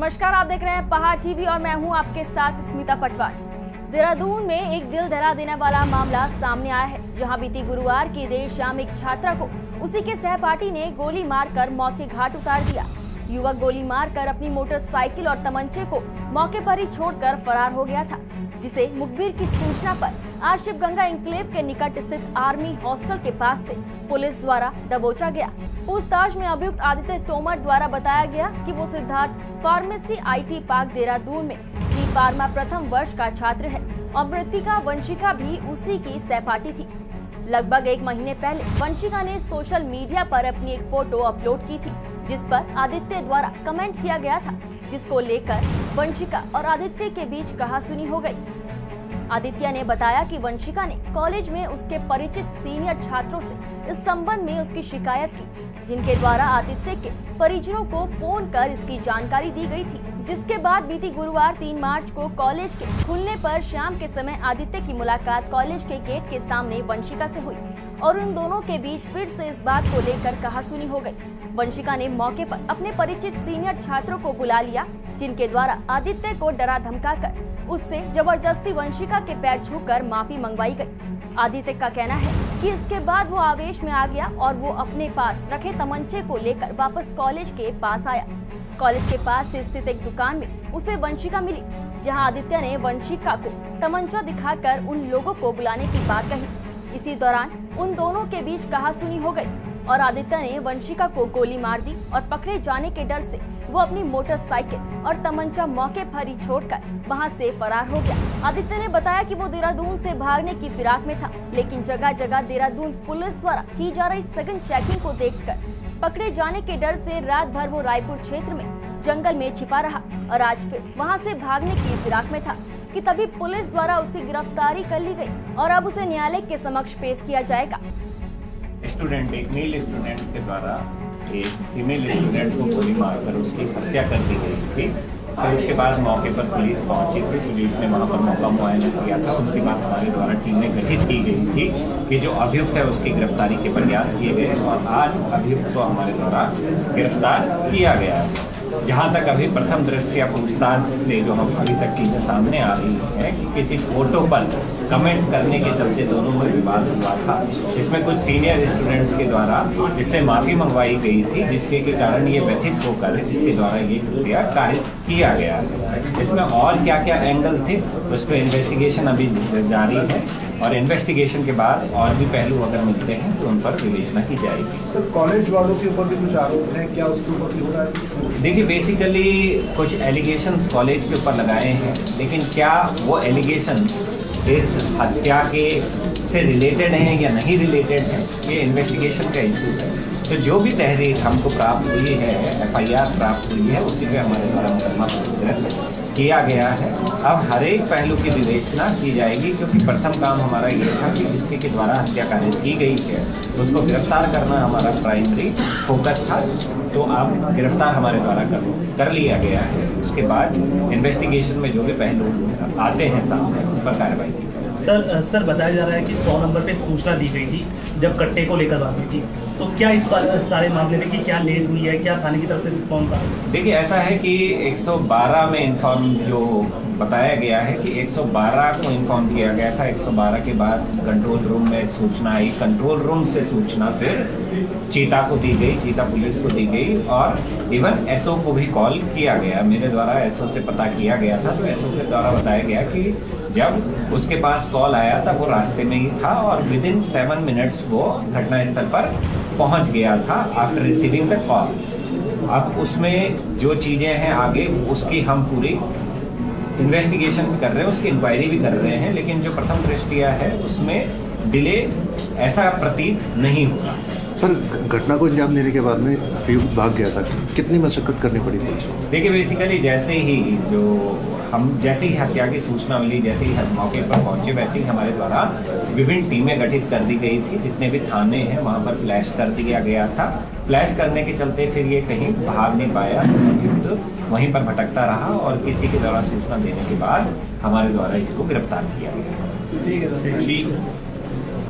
नमस्कार, आप देख रहे हैं पहाड़ टीवी और मैं हूं आपके साथ स्मिता पटवार। देहरादून में एक दिल दहला देने वाला मामला सामने आया है, जहां बीती गुरुवार की देर शाम एक छात्रा को उसी के सहपाठी ने गोली मारकर मौत के घाट उतार दिया। युवक गोली मारकर अपनी मोटरसाइकिल और तमंचे को मौके पर ही छोड़कर फरार हो गया था, जिसे मुखबिर की सूचना पर आज शिवगंगा इंक्लेव के निकट स्थित आर्मी हॉस्टल के पास से पुलिस द्वारा दबोचा गया। पूछताछ में अभियुक्त आदित्य तोमर द्वारा बताया गया कि वो Siddharth pharmacy IT park Dehradun में फार्मा प्रथम वर्ष का छात्र है और मृतिका वंशिका भी उसी की सहपाठी थी। लगभग एक महीने पहले वंशिका ने सोशल मीडिया पर अपनी एक फोटो अपलोड की थी, जिस पर आदित्य द्वारा कमेंट किया गया था, जिसको लेकर वंशिका और आदित्य के बीच कहासुनी हो गई। आदित्य ने बताया कि वंशिका ने कॉलेज में उसके परिचित सीनियर छात्रों से इस संबंध में उसकी शिकायत की, जिनके द्वारा आदित्य के परिजनों को फोन कर इसकी जानकारी दी गई थी। जिसके बाद बीती गुरुवार 3 मार्च को कॉलेज के खुलने पर शाम के समय आदित्य की मुलाकात कॉलेज के गेट के सामने वंशिका से हुई और उन दोनों के बीच फिर से इस बात को लेकर कहासुनी हो गई। वंशिका ने मौके पर अपने परिचित सीनियर छात्रों को बुला लिया, जिनके द्वारा आदित्य को डरा धमकाकर उससे जबरदस्ती वंशिका के पैर छूकर माफी मंगवाई गई। आदित्य का कहना है कि इसके बाद वो आवेश में आ गया और वो अपने पास रखे तमंचे को लेकर वापस कॉलेज के पास आया। कॉलेज के पास से स्थित एक दुकान में उसे वंशिका मिली, जहां आदित्य ने वंशिका को तमंचा दिखाकर उन लोगों को बुलाने की बात कही। इसी दौरान उन दोनों के बीच कहासुनी हो गई और आदित्य ने वंशिका को गोली मार दी और पकड़े जाने के डर से वो अपनी मोटरसाइकिल और तमंचा मौके पर ही छोड़कर वहां से फरार हो गया। आदित्य ने बताया कि वो देहरादून से भागने की फिराक में था, लेकिन जगह जगह देहरादून पुलिस द्वारा की जा रही सघन चेकिंग को देखकर पकड़े जाने के डर से रात भर वो रायपुर क्षेत्र में जंगल में छिपा रहा और आज फिर वहां से भागने की फिराक में था कि तभी पुलिस द्वारा उसकी गिरफ्तारी कर ली गयी और अब उसे न्यायालय के समक्ष पेश किया जाएगा। स्टूडेंट, एक मेल स्टूडेंट के द्वारा एक फीमेल स्टूडेंट को गोली मारकर उसकी हत्या कर दी गई थी। फिर उसके बाद मौके पर पुलिस पहुंची थी। पुलिस ने वहां पर मौका मुआयना किया था। उसके बाद हमारे द्वारा टीमें गठित की गई थी कि जो अभियुक्त है उसकी गिरफ्तारी के प्रयास किए गए और आज अभियुक्त को हमारे द्वारा गिरफ्तार किया गया। जहाँ तक अभी प्रथम दृष्टया पूछताछ से जो हम अभी तक चीज़ें सामने आ रही है कि किसी फोटो पर कमेंट करने के चलते दोनों में विवाद हुआ था, जिसमें कुछ सीनियर स्टूडेंट्स के द्वारा इससे माफ़ी मंगवाई गई थी, जिसके कारण ये व्यथित होकर इसके द्वारा ये कृत्य कार्य किया गया। इसमें और क्या क्या एंगल थे उस पर इन्वेस्टिगेशन अभी जारी है और इन्वेस्टिगेशन के बाद और भी पहलू अगर मिलते हैं तो उन पर विवेचना की जाएगी। सर, कॉलेज वालों के ऊपर भी कुछ आरोप हैं क्या? उसके ऊपर भी हो रहा है? देखिए, बेसिकली कुछ एलिगेशंस कॉलेज के ऊपर लगाए हैं, लेकिन क्या वो एलिगेशन इस हत्या के से रिलेटेड हैं या नहीं रिलेटेड हैं, ये इन्वेस्टिगेशन का इशू है। तो जो भी तहरीर हमको प्राप्त हुई है, FIR प्राप्त हुई है, उसी पर हमारे द्वारा मुकदमा किया गया है। अब हर एक पहलू की विवेचना की जाएगी, क्योंकि प्रथम काम हमारा ये था कि जिसके के द्वारा हत्या कार्य की गई है उसको गिरफ्तार करना हमारा प्राइमरी फोकस था। तो अब गिरफ्तार हमारे द्वारा कर लिया गया है। उसके बाद इन्वेस्टिगेशन में जो भी पहलू आते हैं सामने उन पर कार्रवाई की। सर बताया जा रहा है कि 100 नंबर पे सूचना दी गई थी जब कट्टे को लेकर बात हुई थी, तो क्या इस सारे मामले में कि क्या लेट हुई है, क्या थाने की तरफ से रिस्पॉन्स था? देखिए, ऐसा है कि 112 में इन्फॉर्म जो बताया गया है कि 112 को इन्फॉर्म किया गया था। 112 के बाद कंट्रोल रूम में सूचना आई, कंट्रोल रूम से सूचना फिर चीता को दी गई, चीता पुलिस को दी गई और इवन SO को भी कॉल किया गया। मेरे द्वारा SO से पता किया गया था, तो SO के द्वारा बताया गया कि जब उसके पास कॉल आया था वो रास्ते में ही था और विदिन 7 मिनट्स वो घटनास्थल पर पहुंच गया था आफ्टर रिसीविंग द कॉल। अब उसमें जो चीज़ें हैं आगे उसकी हम पूरी इन्वेस्टिगेशन कर रहे हैं, उसकी इंक्वायरी भी कर रहे हैं, लेकिन जो प्रथम दृष्टिया है उसमें डिले ऐसा प्रतीत नहीं हुआ। सर, घटना को अंजाम देने के बाद में अभियुक्त भाग गया था, कितनी मशक्कत करनी पड़ी पुलिस को? देखिए, बेसिकली जैसे ही हत्या की सूचना मिली, जैसे ही हम मौके पर पहुंचे, वैसे ही हमारे द्वारा विभिन्न टीमें गठित कर दी गई थी। जितने भी थाने हैं वहां पर फ्लैश कर दिया गया था। फ्लैश करने के चलते फिर ये कहीं भाग नहीं पाया, तो वहीं पर भटकता रहा और किसी के द्वारा सूचना देने के बाद हमारे द्वारा इसको गिरफ्तार किया गया। ठीक है।